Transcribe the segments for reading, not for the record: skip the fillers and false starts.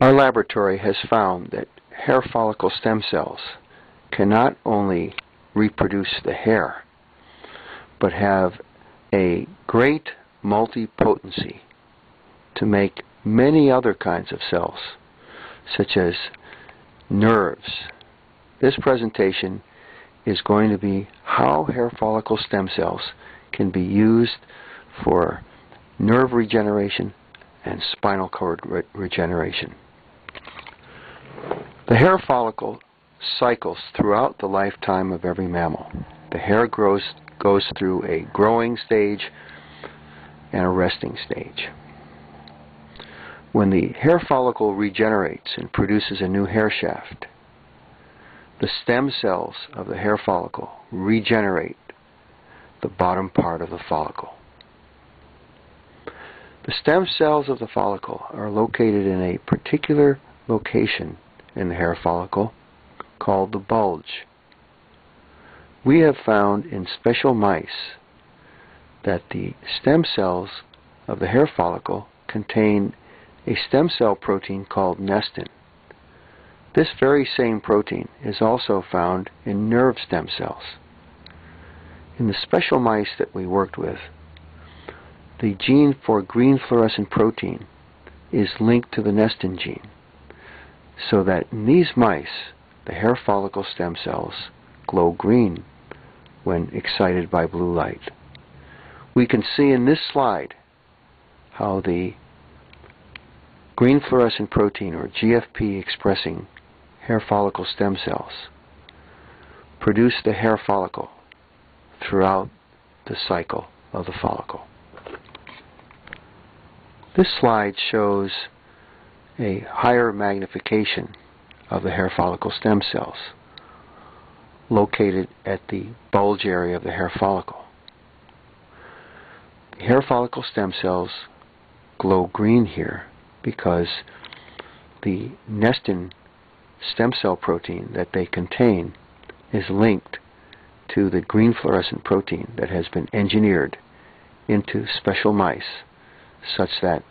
Our laboratory has found that hair follicle stem cells can not only reproduce the hair, but have a great multipotency to make many other kinds of cells, such as nerves. This presentation is going to be how hair follicle stem cells can be used for nerve regeneration and spinal cord regeneration. The hair follicle cycles throughout the lifetime of every mammal. The hair goes through a growing stage and a resting stage. When the hair follicle regenerates and produces a new hair shaft, the stem cells of the hair follicle regenerate the bottom part of the follicle. The stem cells of the follicle are located in a particular location in the hair follicle called the bulge. We have found in special mice that the stem cells of the hair follicle contain a stem cell protein called nestin. This very same protein is also found in nerve stem cells. In the special mice that we worked with, the gene for green fluorescent protein is linked to the nestin gene, so that in these mice, the hair follicle stem cells glow green when excited by blue light. We can see in this slide how the green fluorescent protein, or GFP, expressing hair follicle stem cells produce the hair follicle throughout the cycle of the follicle. This slide shows a higher magnification of the hair follicle stem cells located at the bulge area of the hair follicle. The hair follicle stem cells glow green here because the nestin stem cell protein that they contain is linked to the green fluorescent protein that has been engineered into special mice such that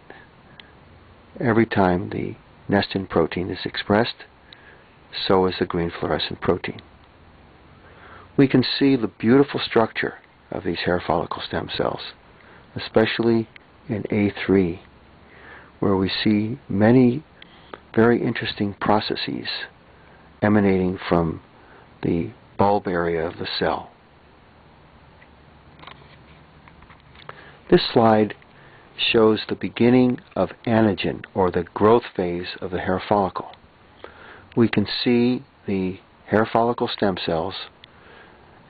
every time the nestin protein is expressed, so is the green fluorescent protein. We can see the beautiful structure of these hair follicle stem cells, especially in A3, where we see many very interesting processes emanating from the bulb area of the cell. This slide shows the beginning of anagen, or the growth phase of the hair follicle. We can see the hair follicle stem cells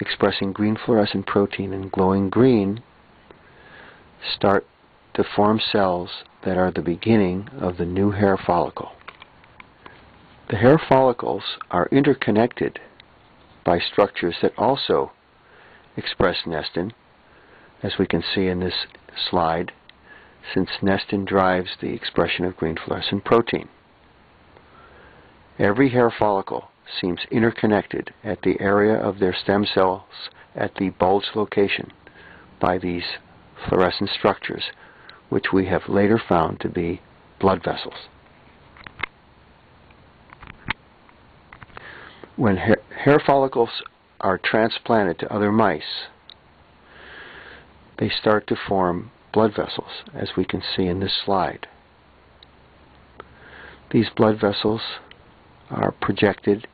expressing green fluorescent protein and glowing green start to form cells that are the beginning of the new hair follicle. The hair follicles are interconnected by structures that also express nestin, as we can see in this slide, since nestin drives the expression of green fluorescent protein. Every hair follicle seems interconnected at the area of their stem cells at the bulge location by these fluorescent structures, which we have later found to be blood vessels. When hair follicles are transplanted to other mice, they start to form blood vessels, as we can see in this slide. These blood vessels are projected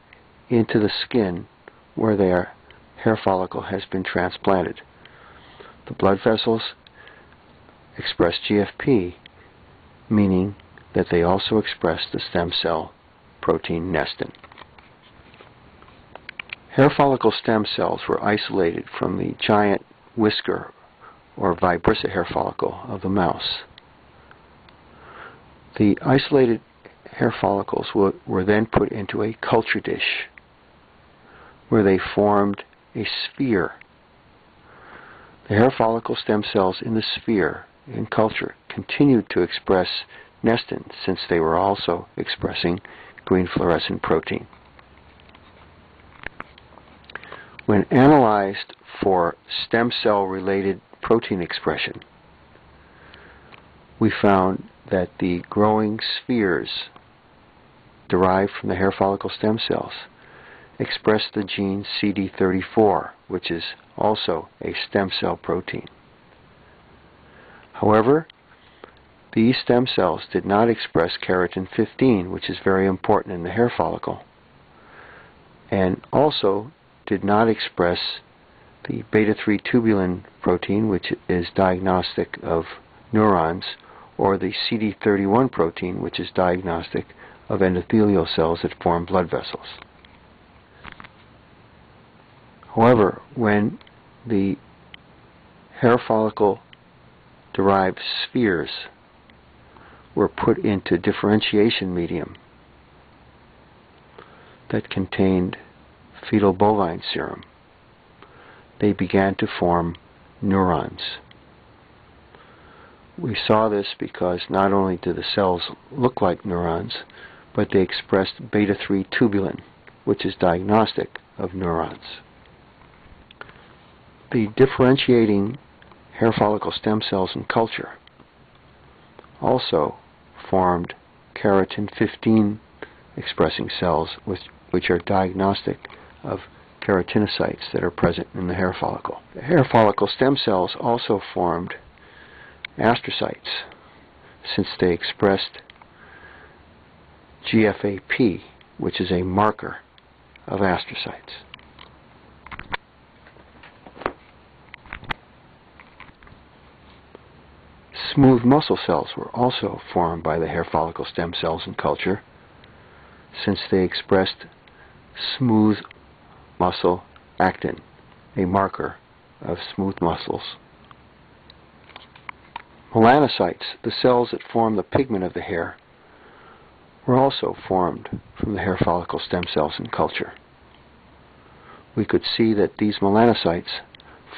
into the skin where their hair follicle has been transplanted. The blood vessels express GFP, meaning that they also express the stem cell protein nestin. Hair follicle stem cells were isolated from the giant whisker, or vibrissa, hair follicle of the mouse. The isolated hair follicles were then put into a culture dish where they formed a sphere. The hair follicle stem cells in the sphere in culture continued to express nestin, since they were also expressing green fluorescent protein. When analyzed for stem cell related protein expression, we found that the growing spheres derived from the hair follicle stem cells express the gene CD34, which is also a stem cell protein. However, these stem cells did not express keratin 15, which is very important in the hair follicle, and also did not express the beta-3 tubulin protein, which is diagnostic of neurons, or the CD31 protein, which is diagnostic of endothelial cells that form blood vessels. However, when the hair follicle-derived spheres were put into differentiation medium that contained fetal bovine serum, they began to form neurons. We saw this because not only do the cells look like neurons, but they expressed beta-3 tubulin, which is diagnostic of neurons. The differentiating hair follicle stem cells in culture also formed keratin 15 expressing cells, which are diagnostic of keratinocytes that are present in the hair follicle. The hair follicle stem cells also formed astrocytes, since they expressed GFAP, which is a marker of astrocytes. Smooth muscle cells were also formed by the hair follicle stem cells in culture, since they expressed smooth muscle actin, a marker of smooth muscles. Melanocytes, the cells that form the pigment of the hair, were also formed from the hair follicle stem cells in culture. We could see that these melanocytes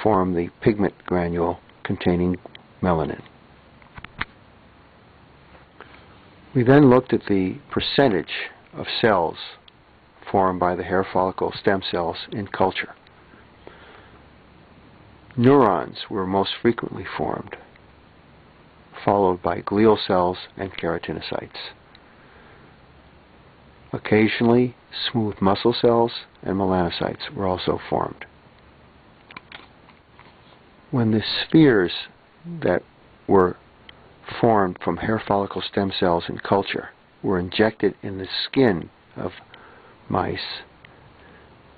form the pigment granule containing melanin. We then looked at the percentage of cells formed by the hair follicle stem cells in culture. Neurons were most frequently formed, followed by glial cells and keratinocytes. Occasionally, smooth muscle cells and melanocytes were also formed. When the spheres that were formed from hair follicle stem cells in culture were injected in the skin of mice,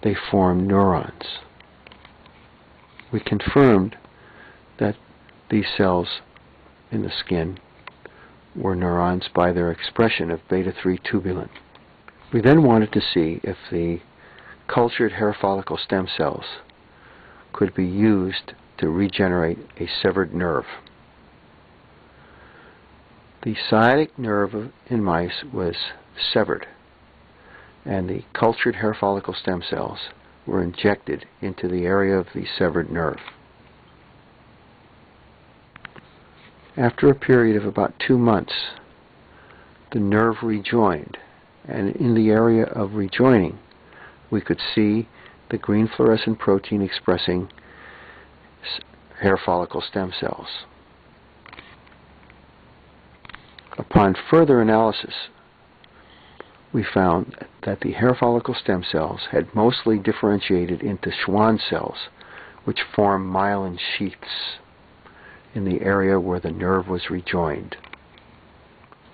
they formed neurons. We confirmed that these cells in the skin were neurons by their expression of beta-3 tubulin. We then wanted to see if the cultured hair follicle stem cells could be used to regenerate a severed nerve. The sciatic nerve in mice was severed, and the cultured hair follicle stem cells were injected into the area of the severed nerve. After a period of about 2 months, the nerve rejoined, and in the area of rejoining, we could see the green fluorescent protein expressing hair follicle stem cells. Upon further analysis, we found that the hair follicle stem cells had mostly differentiated into Schwann cells, which form myelin sheaths in the area where the nerve was rejoined.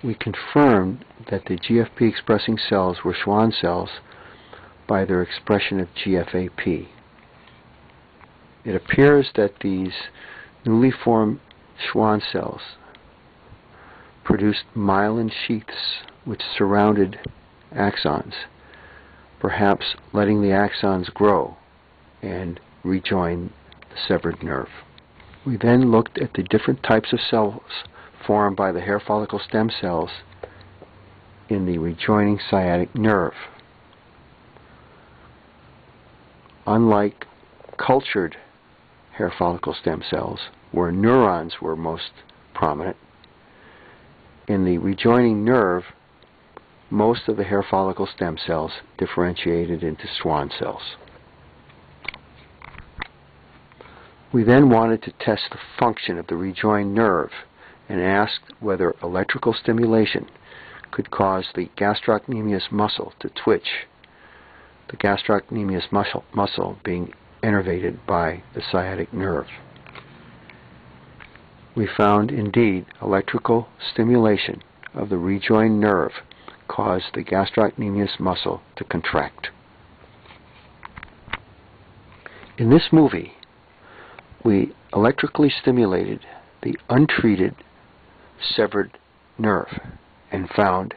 We confirmed that the GFP-expressing cells were Schwann cells by their expression of GFAP. It appears that these newly formed Schwann cells produced myelin sheaths which surrounded axons, perhaps letting the axons grow and rejoin the severed nerve. We then looked at the different types of cells formed by the hair follicle stem cells in the rejoining sciatic nerve. Unlike cultured hair follicle stem cells, where neurons were most prominent, in the rejoining nerve, most of the hair follicle stem cells differentiated into Schwann cells. We then wanted to test the function of the rejoined nerve and asked whether electrical stimulation could cause the gastrocnemius muscle to twitch, the gastrocnemius muscle being innervated by the sciatic nerve. We found, indeed, electrical stimulation of the rejoined nerve caused the gastrocnemius muscle to contract. In this movie, we electrically stimulated the untreated severed nerve and found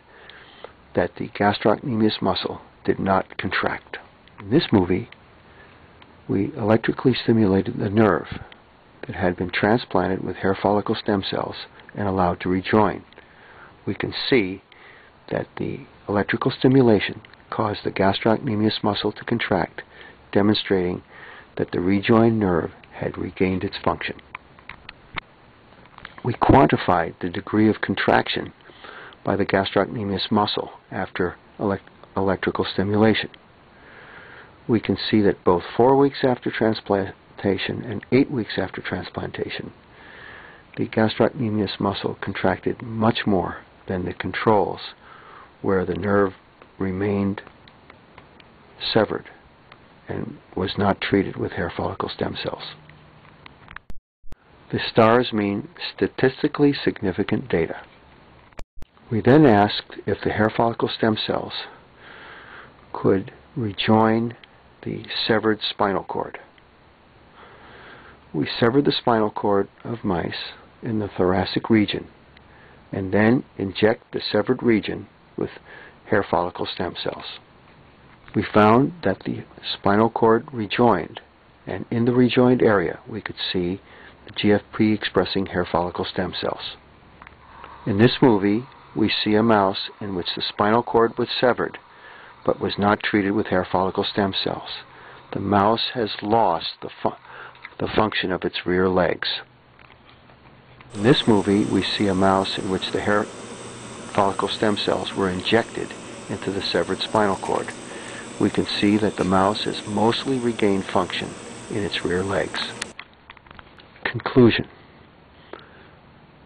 that the gastrocnemius muscle did not contract. In this movie, we electrically stimulated the nerve that had been transplanted with hair follicle stem cells and allowed to rejoin. We can see that the electrical stimulation caused the gastrocnemius muscle to contract, demonstrating that the rejoined nerve had regained its function. We quantified the degree of contraction by the gastrocnemius muscle after electrical stimulation. We can see that both 4 weeks after transplantation and 8 weeks after transplantation, the gastrocnemius muscle contracted much more than the controls where the nerve remained severed and was not treated with hair follicle stem cells. The stars mean statistically significant data. We then asked if the hair follicle stem cells could rejoin the severed spinal cord. We severed the spinal cord of mice in the thoracic region and then inject the severed region with hair follicle stem cells. We found that the spinal cord rejoined, and in the rejoined area we could see the GFP expressing hair follicle stem cells. In this movie, we see a mouse in which the spinal cord was severed but was not treated with hair follicle stem cells. The mouse has lost the function of its rear legs. In this movie, we see a mouse in which the hair follicle stem cells were injected into the severed spinal cord. We can see that the mouse has mostly regained function in its rear legs. Conclusion.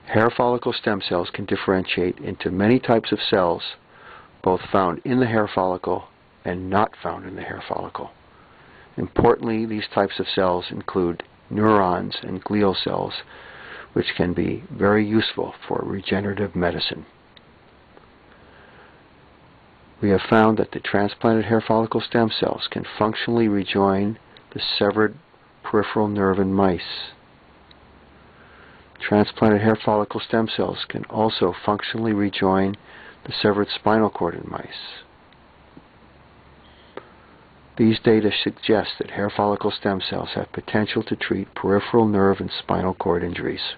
Hair follicle stem cells can differentiate into many types of cells, both found in the hair follicle and not found in the hair follicle. Importantly, these types of cells include neurons and glial cells, which can be very useful for regenerative medicine. We have found that the transplanted hair follicle stem cells can functionally rejoin the severed peripheral nerve in mice. Transplanted hair follicle stem cells can also functionally rejoin the severed spinal cord in mice. These data suggest that hair follicle stem cells have potential to treat peripheral nerve and spinal cord injuries.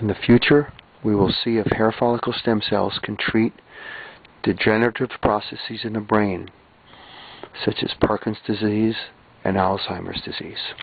In the future, we will see if hair follicle stem cells can treat degenerative processes in the brain, such as Parkinson's disease and Alzheimer's disease.